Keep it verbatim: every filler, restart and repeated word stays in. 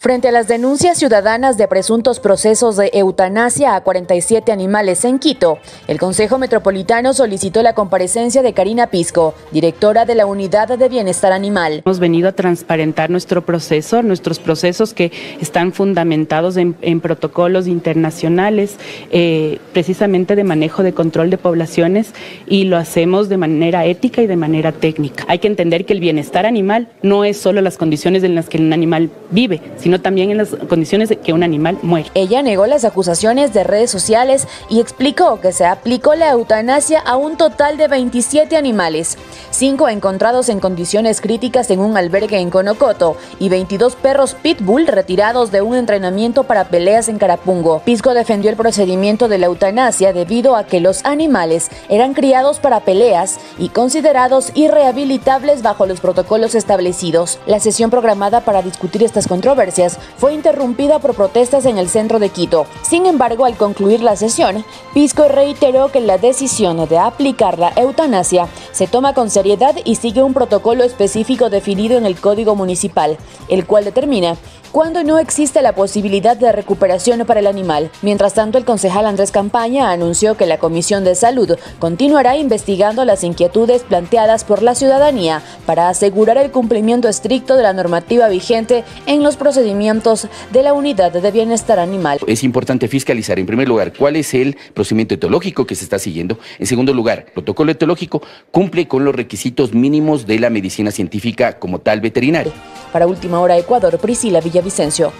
Frente a las denuncias ciudadanas de presuntos procesos de eutanasia a cuarenta y siete animales en Quito, el Consejo Metropolitano solicitó la comparecencia de Karina Pisco, directora de la Unidad de Bienestar Animal. Hemos venido a transparentar nuestro proceso, nuestros procesos que están fundamentados en, en protocolos internacionales, eh, precisamente de manejo de control de poblaciones, y lo hacemos de manera ética y de manera técnica. Hay que entender que el bienestar animal no es solo las condiciones en las que un animal vive, sino también en las condiciones de que un animal muere. Ella negó las acusaciones de redes sociales y explicó que se aplicó la eutanasia a un total de veintisiete animales, cinco encontrados en condiciones críticas en un albergue en Conocoto y veintidós perros pitbull retirados de un entrenamiento para peleas en Carapungo. Pisco defendió el procedimiento de la eutanasia debido a que los animales eran criados para peleas y considerados irrehabilitables bajo los protocolos establecidos. La sesión programada para discutir estas controversias fue interrumpida por protestas en el centro de Quito. Sin embargo, al concluir la sesión, Pisco reiteró que la decisión de aplicar la eutanasia se toma con seriedad y sigue un protocolo específico definido en el Código Municipal, el cual determina cuando no existe la posibilidad de recuperación para el animal. Mientras tanto, el concejal Andrés Campaña anunció que la Comisión de Salud continuará investigando las inquietudes planteadas por la ciudadanía para asegurar el cumplimiento estricto de la normativa vigente en los procedimientos de la Unidad de Bienestar Animal. Es importante fiscalizar, en primer lugar, cuál es el procedimiento etológico que se está siguiendo. En segundo lugar, el protocolo etológico cumple con los requisitos mínimos de la medicina científica como tal veterinaria. Para Última Hora Ecuador, Priscila Villavicencio.